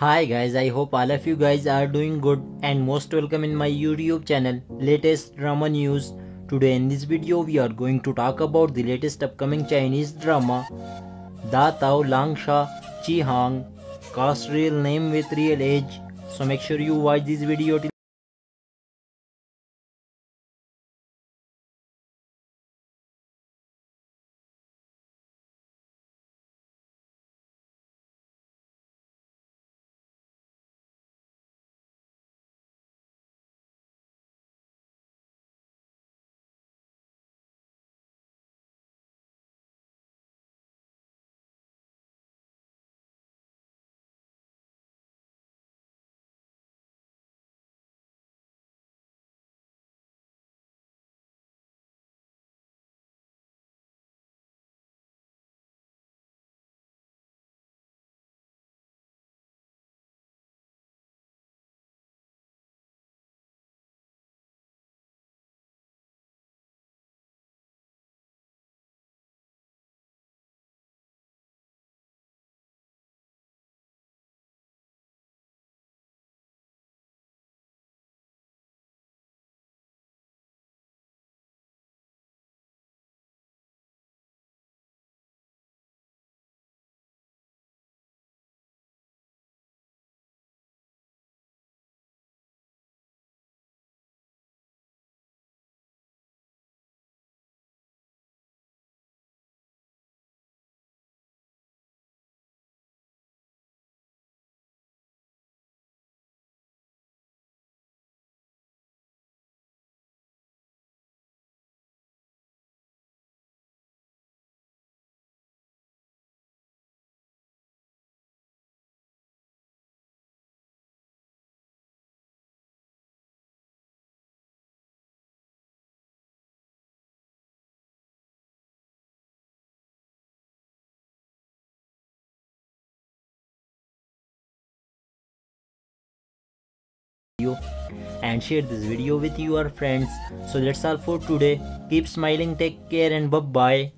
Hi guys, I hope all of you guys are doing good and most welcome in my YouTube channel Latest Drama News. Today in this video we are going to talk about the latest upcoming Chinese drama Da Tao Lang Sha Qi Hang, cast real name with real age. So make sure you watch this video till you and share this video with your friends. So that's all for today. Keep smiling, take care and bye-bye.